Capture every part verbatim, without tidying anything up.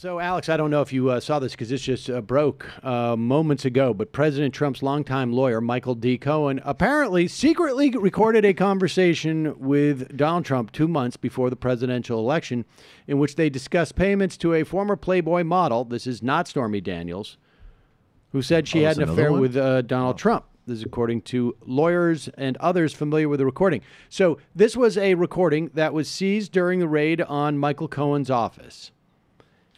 So, Alex, I don't know if you uh, saw this because this just uh, broke uh, moments ago, but President Trump's longtime lawyer, Michael D. Cohen, apparently secretly recorded a conversation with Donald Trump two months before the presidential election in which they discussed payments to a former Playboy model. This is not Stormy Daniels, who said she oh, had an affair one? with uh, Donald oh. Trump. This is according to lawyers and others familiar with the recording. So this was a recording that was seized during the raid on Michael Cohen's office.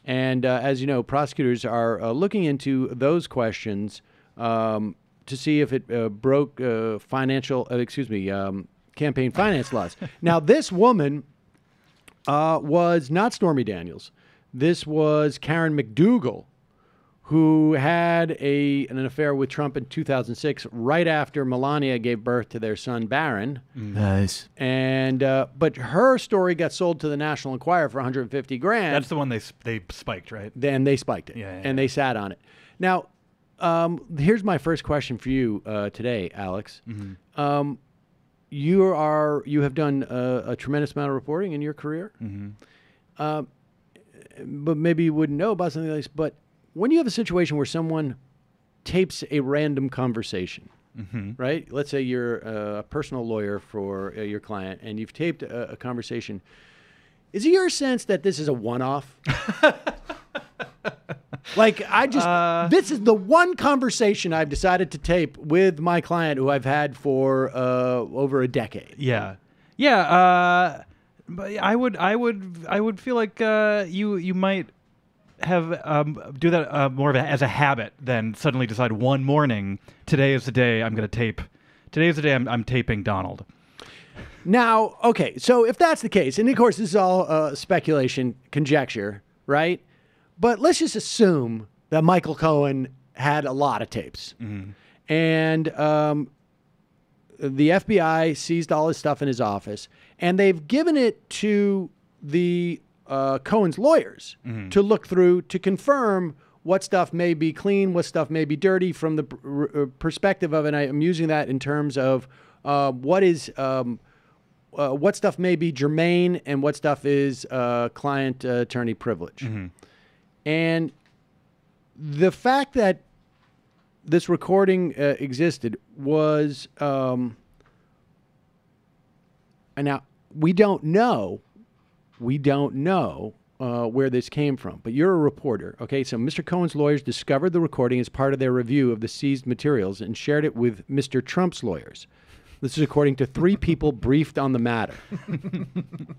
And uh, as you know, prosecutors are uh, looking into those questions um, to see if it uh, broke uh, financial, uh, excuse me, um, campaign finance laws. Now, this woman uh, was not Stormy Daniels. This was Karen McDougal, who had a, an affair with Trump in two thousand six, right after Melania gave birth to their son, Barron. Nice. And uh, but her story got sold to the National Enquirer for one hundred fifty grand. That's the one they, they spiked, right? Then they spiked it. Yeah, yeah, and they sat on it. Now, um, here's my first question for you uh, today, Alex. Mm-hmm. um, you, are, you have done a, a tremendous amount of reporting in your career. Mm-hmm. uh, but maybe you wouldn't know about something like this, but when you have a situation where someone tapes a random conversation, mm-hmm. right? Let's say you're a personal lawyer for uh, your client and you've taped a, a conversation. Is it your sense that this is a one-off? Like, I just, uh, this is the one conversation I've decided to tape with my client who I've had for uh, over a decade. Yeah. Yeah. Uh, but I would, I would, I would feel like uh, you, you might have um, do that uh, more of a, as a habit than suddenly decide one morning, today is the day I'm going to tape. Today is the day I'm, I'm taping Donald. Now, okay, so if that's the case, and of course this is all uh, speculation, conjecture, right? But let's just assume that Michael Cohen had a lot of tapes. Mm-hmm. And um, the F B I seized all his stuff in his office, and they've given it to the Uh, Cohen's lawyers mm-hmm. to look through to confirm what stuff may be clean, what stuff may be dirty from the r perspective of, and I am using that in terms of uh, what is, um, uh, what stuff may be germane and what stuff is uh, client uh, attorney privilege. Mm-hmm. And the fact that this recording uh, existed was, um, and now we don't know We don't know uh, where this came from, but you're a reporter. Okay, so Mister Cohen's lawyers discovered the recording as part of their review of the seized materials and shared it with Mister Trump's lawyers. This is according to three people briefed on the matter.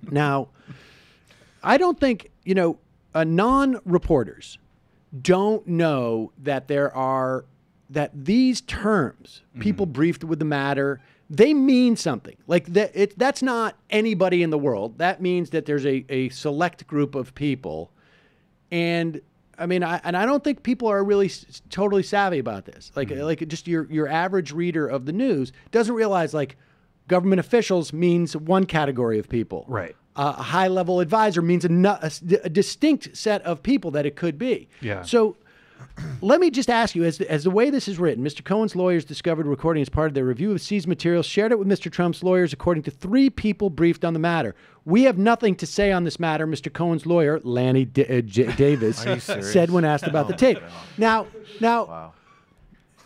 Now, I don't think, you know, uh, non-reporters don't know that there are, that these terms, mm-hmm. people briefed with the matter, they mean something. Like that, it, that's not anybody in the world. That means that there's a, a select group of people. And I mean, I, and I don't think people are really s totally savvy about this. Like, mm-hmm. like just your, your average reader of the news doesn't realize like government officials means one category of people. Right. Uh, a high level advisor means a, a, a distinct set of people that it could be. Yeah. So let me just ask you, as the, as the way this is written, Mister Cohen's lawyers discovered recording as part of their review of seized materials, shared it with Mister Trump's lawyers according to three people briefed on the matter. We have nothing to say on this matter, Mister Cohen's lawyer, Lanny D uh, J Davis, said when asked about the tape. Now, now, wow.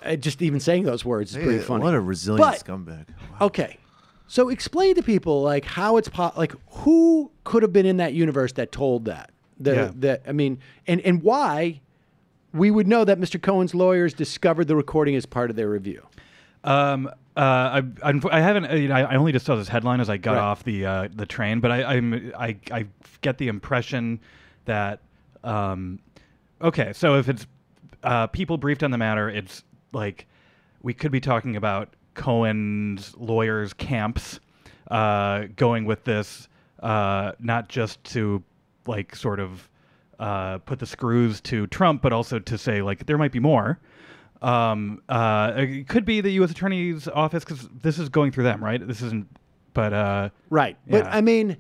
uh, just even saying those words is hey, pretty funny. What a resilient but, scumbag. Wow. Okay. So explain to people like how it's, po like who could have been in that universe that told that? The, yeah. the, I mean, and, and why we would know that Mister Cohen's lawyers discovered the recording as part of their review. Um, uh, I, I, I haven't. You know, I only just saw this headline as I got right. off the uh, the train, but I, I'm, I I get the impression that um, okay, so if it's uh, people briefed on the matter, it's like we could be talking about Cohen's lawyers' camps uh, going with this, uh, not just to like sort of Uh, put the screws to Trump, but also to say, like, there might be more. Um, uh, it could be the U S Attorney's Office, because this is going through them, right? This isn't, but... Uh, right. Yeah. But, I mean,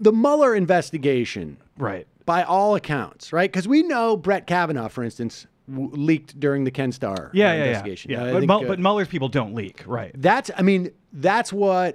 the Mueller investigation, right, by all accounts, right? Because we know Brett Kavanaugh, for instance, w leaked during the Ken Starr yeah, uh, yeah, investigation. Yeah, yeah. Uh, but, think, Mu uh, but Mueller's people don't leak, right? That's, I mean, that's what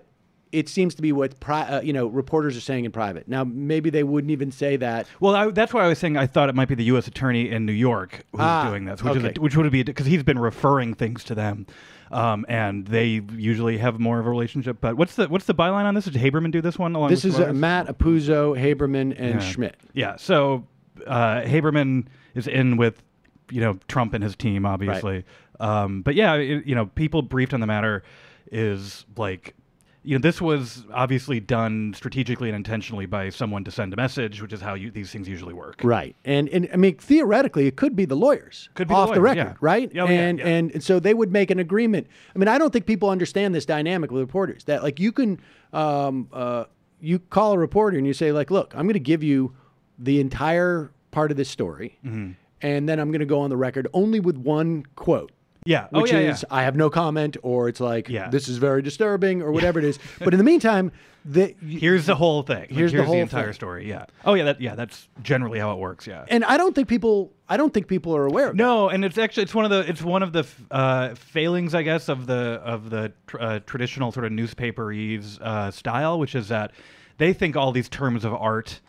it seems to be what pri uh, you know reporters are saying in private. Now, maybe they wouldn't even say that. Well, I, that's why I was saying I thought it might be the U S attorney in New York who's ah, doing this, which, okay. is a, which would be because he's been referring things to them, um, and they usually have more of a relationship. But what's the what's the byline on this? Did Haberman do this one? Along this with is uh, Matt Apuzzo, Haberman, and yeah. Schmidt. Yeah. So uh, Haberman is in with you know Trump and his team, obviously. Right. Um, but yeah, it, you know, people briefed on the matter is like. You know, this was obviously done strategically and intentionally by someone to send a message, which is how you, these things usually work. Right. And, and I mean, theoretically, it could be the lawyers could be off the, lawyers, the record, yeah. right? Oh, and, yeah, yeah. and and so they would make an agreement. I mean, I don't think people understand this dynamic with reporters, that like you can, um, uh, you call a reporter and you say like, look, I'm going to give you the entire part of this story. Mm-hmm. And then I'm going to go on the record only with one quote. Yeah. Which oh, yeah, is, yeah. I have no comment, or it's like, yeah. this is very disturbing, or whatever it is. But in the meantime, the, here's the whole thing. Here's, here's the, whole the entire thing. story. Yeah. Oh, yeah. That, yeah. That's generally how it works. Yeah. And I don't think people, I don't think people are aware of No. That. And it's actually, it's one of the, it's one of the uh, failings, I guess, of the, of the tr uh, traditional sort of newspaper-y uh, style, which is that they think all these terms of art.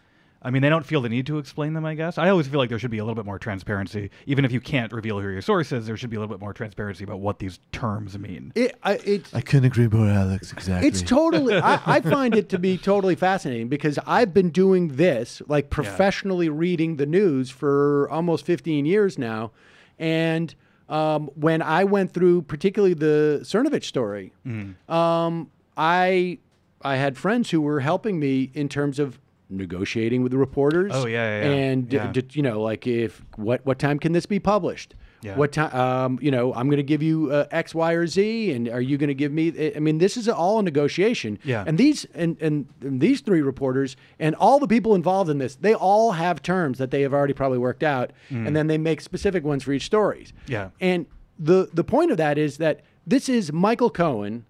I mean, they don't feel the need to explain them, I guess. I always feel like there should be a little bit more transparency. Even if you can't reveal who your source is, there should be a little bit more transparency about what these terms mean. It, I, it, I couldn't agree more, Alex, exactly. It's totally, I, I find it to be totally fascinating because I've been doing this, like professionally yeah. reading the news for almost fifteen years now. And um, when I went through particularly the Cernovich story, mm. um, I, I had friends who were helping me in terms of negotiating with the reporters. Oh yeah, yeah, yeah. and yeah. you know, like if what what time can this be published? Yeah. What time? Um, you know, I'm going to give you uh, X, Y, or Z, and are you going to give me? I mean, this is all a negotiation. Yeah. And these and, and and these three reporters and all the people involved in this, they all have terms that they have already probably worked out, mm. and then they make specific ones for each stories. Yeah. And the the point of that is that this is Michael Cohen.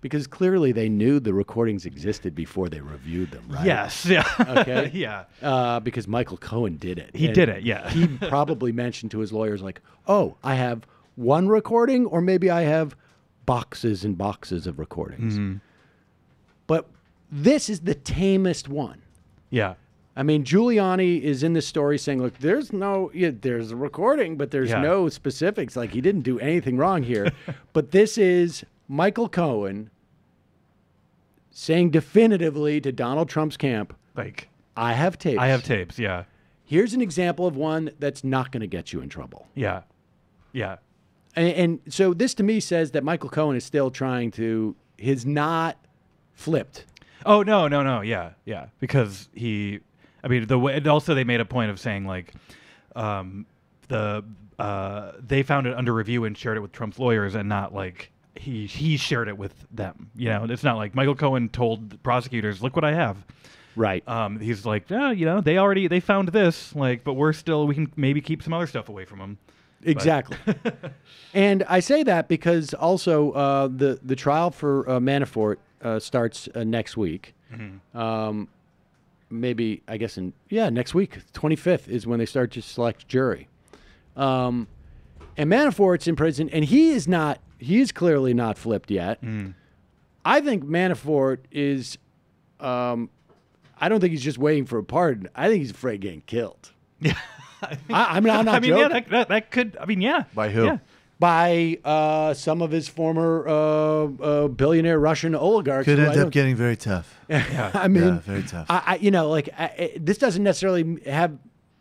Because clearly they knew the recordings existed before they reviewed them, right? Yes. Yeah. Okay. yeah. Uh, because Michael Cohen did it. He and did it. Yeah. He probably mentioned to his lawyers, like, "Oh, I have one recording, or maybe I have boxes and boxes of recordings." Mm-hmm. But this is the tamest one. Yeah. I mean, Giuliani is in this story saying, look, there's no, yeah, there's a recording, but there's yeah. no specifics. Like, he didn't do anything wrong here. But this is Michael Cohen saying definitively to Donald Trump's camp, like, I have tapes. I have tapes, yeah. Here's an example of one that's not going to get you in trouble. Yeah, yeah. And, and so this to me says that Michael Cohen is still trying to, he's not flipped. Oh, no, no, no, yeah, yeah. Because he... I mean, the way, and also they made a point of saying like, um, the uh, they found it under review and shared it with Trump's lawyers, and not like he he shared it with them. You know, it's not like Michael Cohen told the prosecutors, "Look what I have." Right. Um, he's like, "Yeah, you know, they already they found this, like, but we're still we can maybe keep some other stuff away from them." Exactly. And I say that because also uh, the the trial for uh, Manafort uh, starts uh, next week. Mm-hmm. Um. Maybe I guess in yeah next week, twenty-fifth is when they start to select jury, um, and Manafort's in prison, and he is not he is clearly not flipped yet. Mm. I think Manafort is, um, I don't think he's just waiting for a pardon. I think he's afraid of getting killed. Yeah, I, mean, I, I mean I'm not. I mean joking. yeah that, that could I mean yeah by who? Yeah. By uh, some of his former uh, uh, billionaire Russian oligarchs. Could end up getting very tough. Yeah. I mean, yeah, very tough. I, I, you know, like I, it, this doesn't necessarily have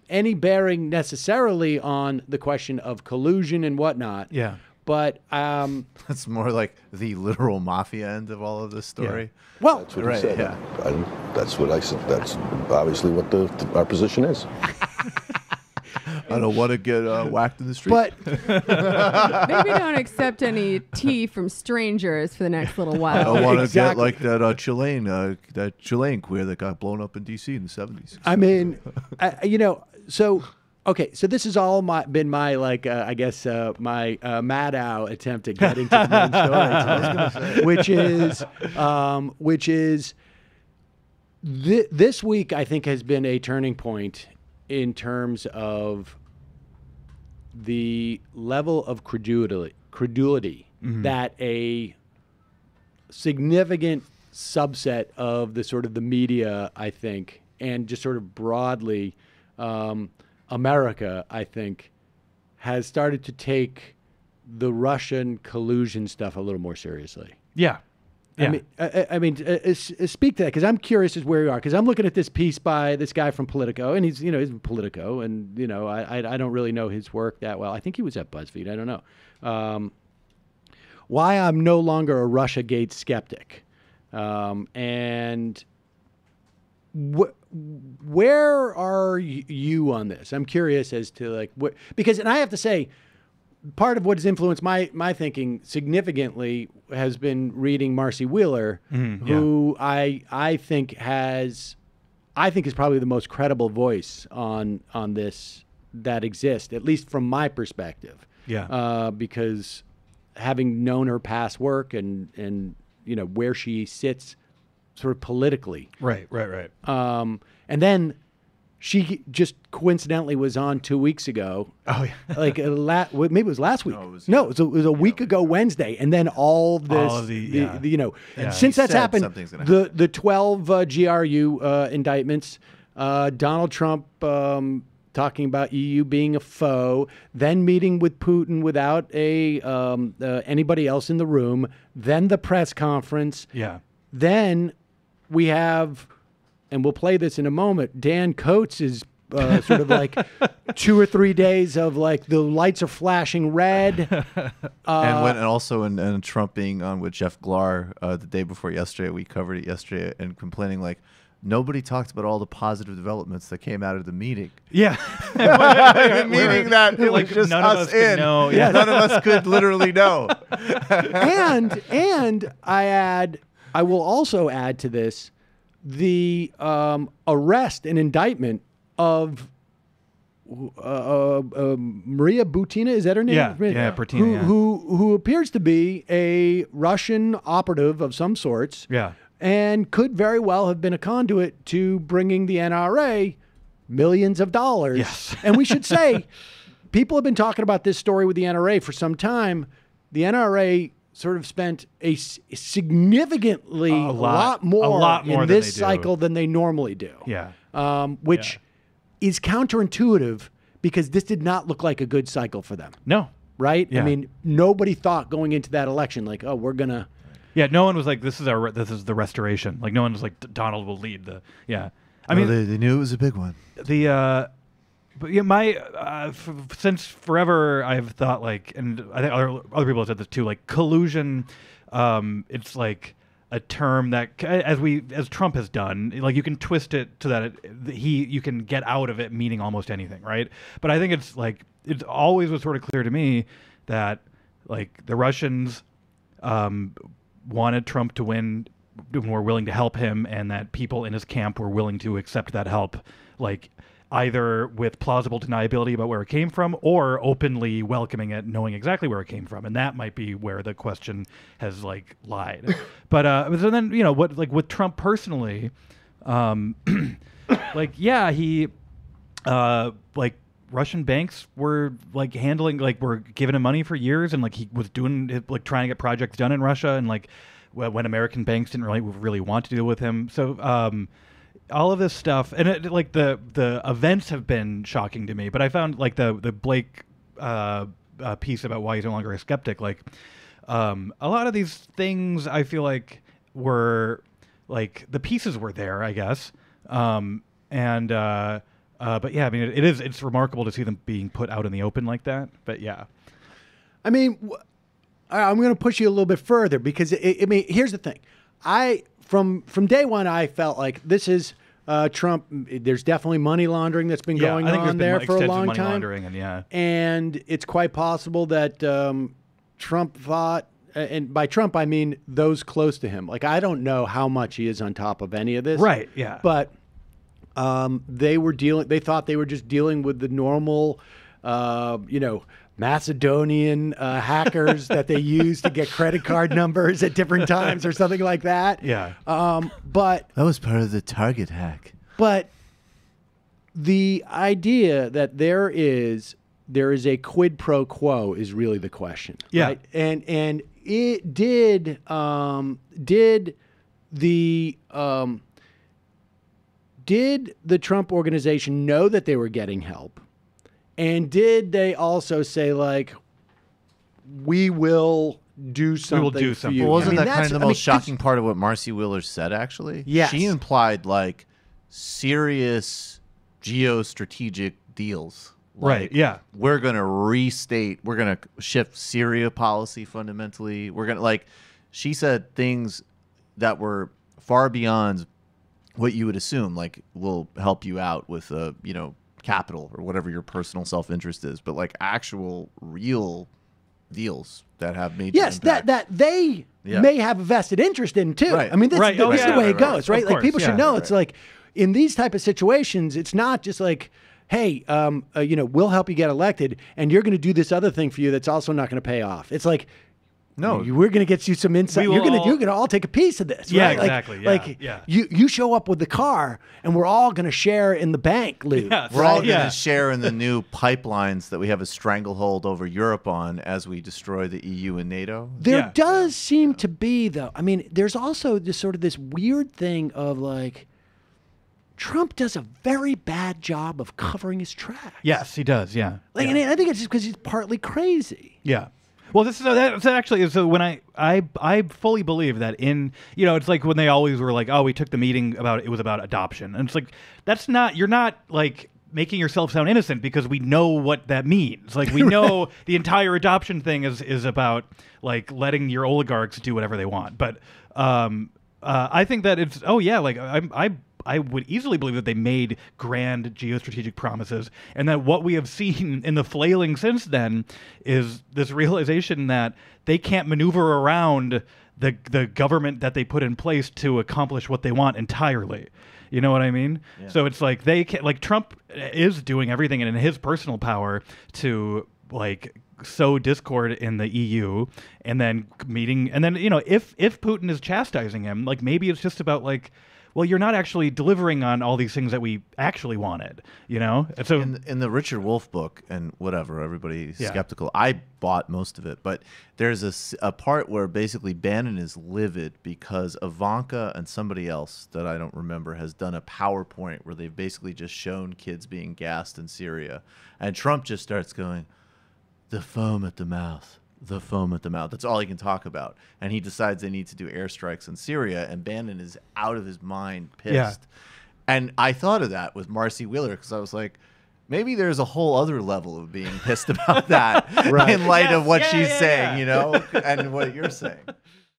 any bearing necessarily on the question of collusion and whatnot. Yeah. But um, that's more like the literal mafia end of all of this story. Yeah. Well, that's what right, said. Yeah. I, that's what I said. That's obviously what the, the, our position is. I don't know what to get uh, whacked in the street. But maybe don't accept any tea from strangers for the next little while. I don't want to exactly. get like that uh, Chilean, uh, that Chilean queer that got blown up in D C in the seventies. I mean, I, you know, so okay, so this has all my, been my like, uh, I guess uh, my uh, Maddow attempt at getting to the main story, which is, um, which is, th this week I think has been a turning point in terms of the level of credulity, credulity mm-hmm. that a significant subset of the sort of the media, I think, and just sort of broadly, um, America, I think, has started to take the Russian collusion stuff a little more seriously. Yeah. Yeah. I mean, I, I mean uh, uh, speak to that, because I'm curious as where you are, because I'm looking at this piece by this guy from Politico, and he's, you know, he's Politico, and, you know, I, I, I don't really know his work that well. I think he was at BuzzFeed. I don't know. Um, why I'm no longer a Russiagate skeptic. Um, and wh where are you on this? I'm curious as to, like, what, because, and I have to say, part of what has influenced my my thinking significantly has been reading Marcy Wheeler, mm-hmm, who yeah. I I think has I think is probably the most credible voice on on this that exists, at least from my perspective. Yeah, uh, because having known her past work and and you know where she sits, sort of politically. Right, right, right. Um, and then. She just coincidentally was on two weeks ago. Oh, yeah. Like, a la maybe it was last week. No, it was, no, it was a, it was a yeah, week ago Wednesday. And then all this, all the, the, yeah. the, you know, yeah. since he that's happened, the, the twelve uh, G R U uh, indictments, uh, Donald Trump um, talking about E U being a foe, then meeting with Putin without a um, uh, anybody else in the room, then the press conference. Yeah. Then we have... and we'll play this in a moment, Dan Coats is uh, sort of like two or three days of like the lights are flashing red. Uh, and, when, and also in, in Trump being on with Jeff Glor uh, the day before yesterday, we covered it yesterday, and complaining like, nobody talked about all the positive developments that came out of the meeting. Yeah. The meeting that it was just us in. None of us could literally know. and, and I add, I will also add to this, the um, arrest and indictment of uh, uh, uh, Maria Butina, is that her name? Yeah, yeah, Butina. Who, yeah. who, who appears to be a Russian operative of some sorts, yeah, and could very well have been a conduit to bringing the N R A millions of dollars. Yes. And we should say, people have been talking about this story with the N R A for some time. The N R A... sort of spent a significantly a lot, lot more, a lot more in this cycle than they normally do. Yeah, um, which yeah. is counterintuitive, because this did not look like a good cycle for them. No, right? Yeah. I mean, nobody thought going into that election like, oh, we're gonna. Yeah, no one was like, this is our, this is the restoration. Like, no one was like, Donald will lead the. Yeah, I well, mean, they, they knew it was a big one. The. Uh, But yeah, my uh, f since forever I've thought like, and I think other other people have said this too. Like collusion, um, it's like a term that as we as Trump has done, like you can twist it so that it, he you can get out of it meaning almost anything, right? But I think it's like it always was sort of clear to me that like the Russians um, wanted Trump to win, were willing to help him, and that people in his camp were willing to accept that help, like. Either with plausible deniability about where it came from, or openly welcoming it, knowing exactly where it came from, and that might be where the question has like lied. But uh, so then you know what, like with Trump personally, um, like yeah, he uh, like Russian banks were like handling, like were giving him money for years, and like he was doing like trying to get projects done in Russia, and like when American banks didn't really really want to deal with him, so. Um, All of this stuff, and it, like the the events have been shocking to me. But I found like the the Blake uh, uh, piece about why he's no longer a skeptic. Like um, a lot of these things, I feel like were like the pieces were there, I guess. Um, and uh, uh, but yeah, I mean, it, it is it's remarkable to see them being put out in the open like that. But yeah, I mean, w I'm going to push you a little bit further because it, it, I mean, here's the thing, I. From from day one, I felt like this is uh, Trump. There's definitely money laundering that's been yeah, going on there for a long money time, laundering and, yeah. and it's quite possible that um, Trump thought, and by Trump I mean those close to him. Like I don't know how much he is on top of any of this, right? Yeah, but um, they were dealing. They thought they were just dealing with the normal, uh, you know. Macedonian uh, hackers that they use to get credit card numbers at different times or something like that. Yeah. Um, but that was part of the Target hack. But the idea that there is there is a quid pro quo is really the question. Yeah. Right? And and it did um, did the um, did the Trump organization know that they were getting help? And did they also say, like, we will do something? We will do something. Well, wasn't I mean, that kind of the I most mean, shocking part of what Marcy Wheeler said, actually? Yes. She implied, like, serious geostrategic deals. Like, right, yeah. We're going to restate. We're going to shift Syria policy fundamentally. We're going to, like, she said things that were far beyond what you would assume, like, we'll help you out with, a, you know, capital or whatever your personal self-interest is, but like actual real deals that have major yes impact. that that they yeah. may have a vested interest in too. Right. I mean, that's right. oh, yeah. the way right, it right, goes, right? right. Like course, people yeah. should know. Right. It's like in these type of situations, it's not just like, hey, um, uh, you know, we'll help you get elected, and you're going to do this other thing for you that's also not going to pay off. It's like, no, you, we're going to get you some insight. You're going to you're going to all take a piece of this. Yeah, right? exactly. Like, yeah, like yeah. you you show up with the car, and we're all going to share in the bank loot. Yeah, we're right? all yeah. going to share in the new pipelines that we have a stranglehold over Europe on as we destroy the E U and NATO. There yeah. does seem to be, though. I mean, there's also this sort of this weird thing of like, Trump does a very bad job of covering his tracks. Yes, he does. Yeah. Like, yeah. and I think it's just because he's partly crazy. Yeah. Well, this is so that so actually so when I, I I fully believe that in you know it's like when they always were like, oh, we took the meeting about it was about adoption, and it's like that's not you're not like making yourself sound innocent because we know what that means. Like we know the entire adoption thing is is about like letting your oligarchs do whatever they want. But um, uh, I think that it's oh yeah like I I I would easily believe that they made grand geostrategic promises, and that what we have seen in the flailing since then is this realization that they can't maneuver around the the government that they put in place to accomplish what they want entirely. You know what I mean? Yeah. So it's like they can, like Trump is doing everything in his personal power to like sow discord in the E U, and then meeting, and then you know if if Putin is chastising him, like maybe it's just about like, well, you're not actually delivering on all these things that we actually wanted, you know? And so in, in the Richard Wolff book and whatever, everybody's yeah. skeptical. I bought most of it, but there's a, a part where basically Bannon is livid because Ivanka and somebody else that I don't remember has done a PowerPoint where they've basically just shown kids being gassed in Syria. And Trump just starts going, the foam at the mouth. The foam at the mouth. That's all he can talk about. And he decides they need to do airstrikes in Syria, and Bannon is out of his mind pissed. Yeah. And I thought of that with Marcy Wheeler because I was like, maybe there's a whole other level of being pissed about that right. in light yes, of what yeah, she's yeah, saying, yeah. you know, and what you're saying.